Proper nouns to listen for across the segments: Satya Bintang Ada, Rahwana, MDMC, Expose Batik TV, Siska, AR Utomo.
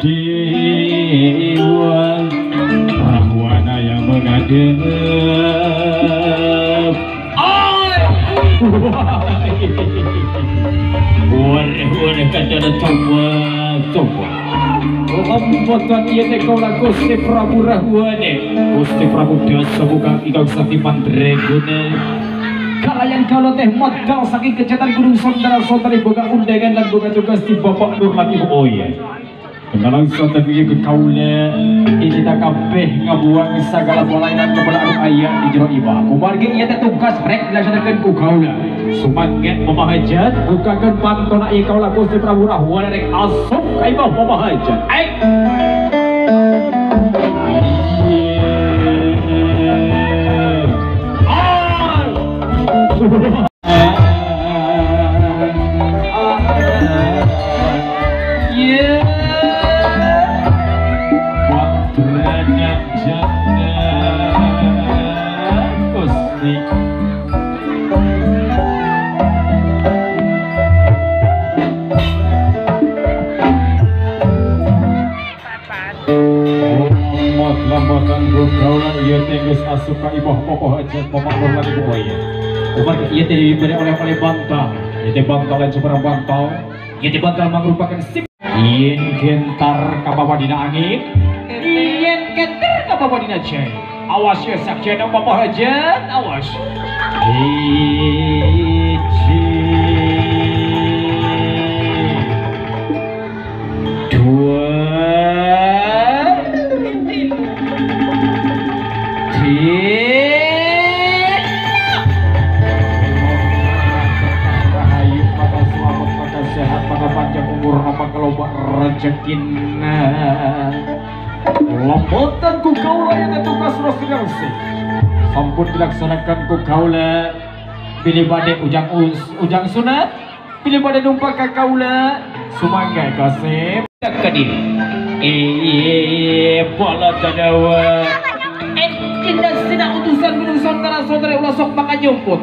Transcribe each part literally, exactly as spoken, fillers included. dewa, Rahwana yang mengadep. Boleh boleh kata coba coba. Membuatkan ia tekola Gusti Prabu Rahwana, Gusti Prabu biasa bukan ikut sakti pandregune. Kalayan kalau teh modal saking kecatan gunung saudara-saudari boga undangan dan boga tugas di bapak nur lagi oh ya. Kenalan saudara ke kaula ini tak kabeh ngabuang segala pelayanan kepada anak ayah di jero iba. Kumargi ieu teh tugas rek dilaksanakeun ku kaula. Sumangket mamahajat bukakeun pantona ieu kaula Gusti Prabu Rahwana rek asup ka imah mamahajat. Ai. Ia tidak diberi oleh-oleh bantal, ia bantal dan seberang bantal, ia bantal merupakan sip. Ien gentar kapapa dina angin, ien gentar kapapa dina jai. Awas ya sakjana papa hajat, awas. Hiji, dua, tiga. Rejekinya lembutan ku kaula yang tugas rosinasi sampun dilaksanakan ku kaula pilih badai ujang us, ujang sunat pilih badai numpak ka kaula sumangga kasih kadir eh bola kadawa eh cinta sina utusan gunung saudara saudara ulah sok maka jompot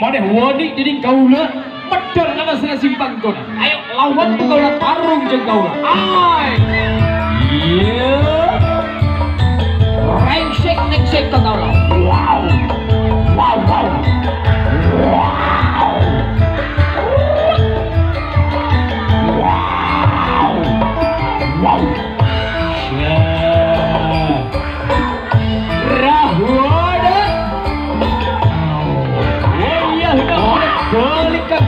maneh wani dining kaula pedor kana sira simpang kono ayo lawan kaula tarung jeung kaula ai iya rain shake neck shake kaula wow wow wow wow wow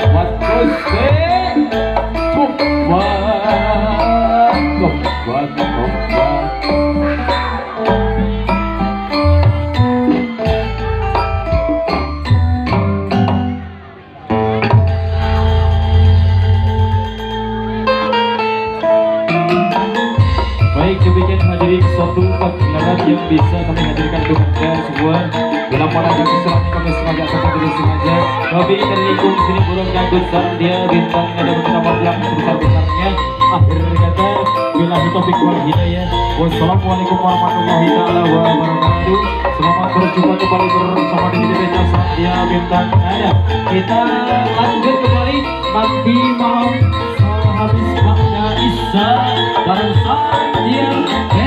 What the fuck? demikian hadirin suatu pagelaran yang bisa kami hadirkan untuk Anda semua dalam rangka kesalahan kami sengaja atau tidak sengaja. Tapi terhitung sini burung janggut dan dia bintang ada beberapa belang sebesar-besarnya. Akhir kata billahi taufik wal hidayah. Wassalamualaikum warahmatullahi wabarakatuh. Selamat berjumpa kembali bersama dengan kita Satya Bintang Ada. Kita lanjut kembali nanti malam habis makna Isa dan Satya.